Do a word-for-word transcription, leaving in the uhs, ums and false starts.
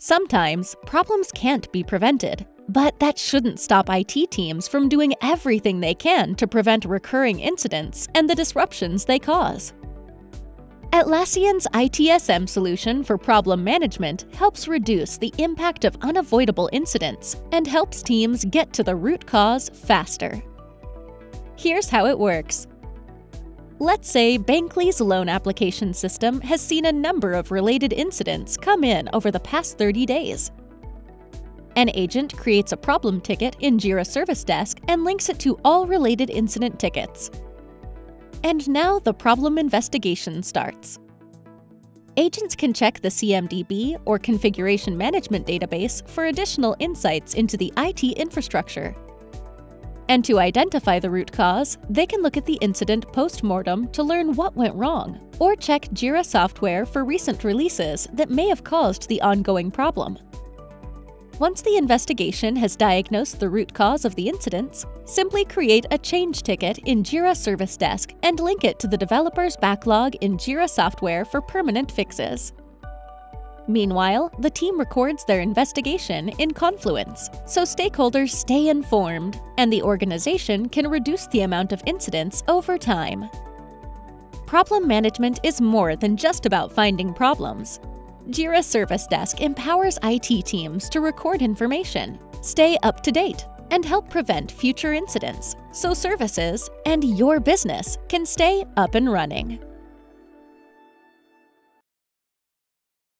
Sometimes, problems can't be prevented, but that shouldn't stop I T teams from doing everything they can to prevent recurring incidents and the disruptions they cause. Atlassian's I T S M solution for problem management helps reduce the impact of unavoidable incidents and helps teams get to the root cause faster. Here's how it works. Let's say Bankley's Loan Application System has seen a number of related incidents come in over the past thirty days. An agent creates a problem ticket in Jira Service Desk and links it to all related incident tickets. And now the problem investigation starts. Agents can check the C M D B or Configuration Management database for additional insights into the I T infrastructure. And to identify the root cause, they can look at the incident post-mortem to learn what went wrong, or check Jira software for recent releases that may have caused the ongoing problem. Once the investigation has diagnosed the root cause of the incidents, simply create a change ticket in Jira Service Desk and link it to the developer's backlog in Jira software for permanent fixes. Meanwhile, the team records their investigation in Confluence, so stakeholders stay informed and the organization can reduce the amount of incidents over time. Problem management is more than just about finding problems. Jira Service Desk empowers I T teams to record information, stay up to date, and help prevent future incidents so services and your business can stay up and running.